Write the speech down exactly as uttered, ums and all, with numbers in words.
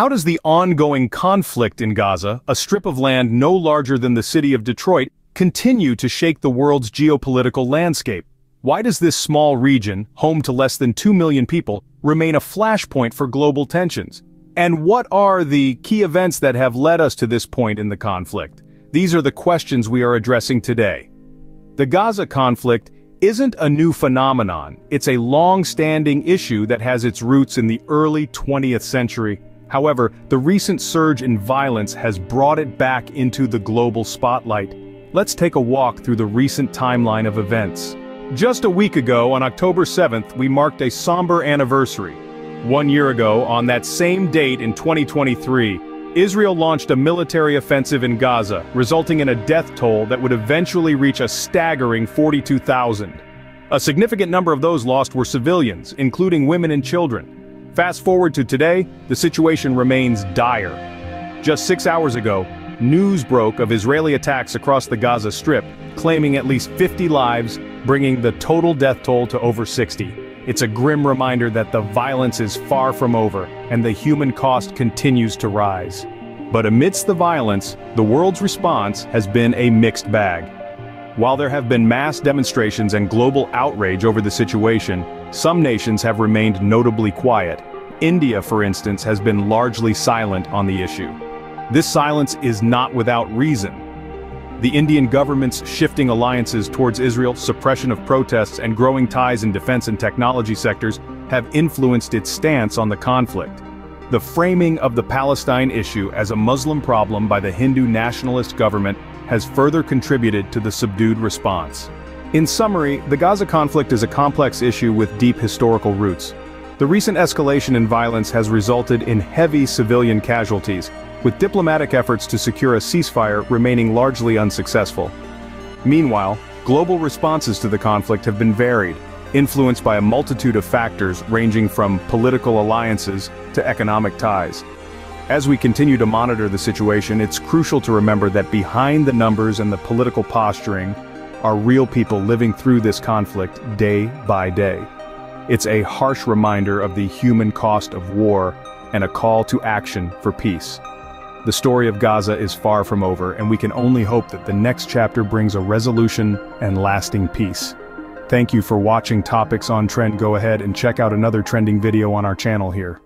How does the ongoing conflict in Gaza, a strip of land no larger than the city of Detroit, continue to shake the world's geopolitical landscape? Why does this small region, home to less than two million people, remain a flashpoint for global tensions? And what are the key events that have led us to this point in the conflict? These are the questions we are addressing today. The Gaza conflict isn't a new phenomenon. It's a long-standing issue that has its roots in the early twentieth century. However, the recent surge in violence has brought it back into the global spotlight. Let's take a walk through the recent timeline of events. Just a week ago, on October seventh, we marked a somber anniversary. One year ago, on that same date in twenty twenty-three, Israel launched a military offensive in Gaza, resulting in a death toll that would eventually reach a staggering forty-two thousand. A significant number of those lost were civilians, including women and children. Fast forward to today, the situation remains dire. Just six hours ago, news broke of Israeli attacks across the Gaza Strip, claiming at least fifty lives, bringing the total death toll to over sixty. It's a grim reminder that the violence is far from over, and the human cost continues to rise. But amidst the violence, the world's response has been a mixed bag. While there have been mass demonstrations and global outrage over the situation, some nations have remained notably quiet. India, for instance, has been largely silent on the issue. This silence is not without reason. The Indian government's shifting alliances towards Israel, suppression of protests, and growing ties in defense and technology sectors have influenced its stance on the conflict. The framing of the Palestine issue as a Muslim problem by the Hindu nationalist government has further contributed to the subdued response. In summary, the Gaza conflict is a complex issue with deep historical roots. The recent escalation in violence has resulted in heavy civilian casualties, with diplomatic efforts to secure a ceasefire remaining largely unsuccessful. Meanwhile, global responses to the conflict have been varied, influenced by a multitude of factors ranging from political alliances to economic ties. As we continue to monitor the situation, it's crucial to remember that behind the numbers and the political posturing are real people living through this conflict day by day. It's a harsh reminder of the human cost of war and a call to action for peace. The story of Gaza is far from over, and we can only hope that the next chapter brings a resolution and lasting peace. Thank you for watching Topics on Trend. Go ahead and check out another trending video on our channel here.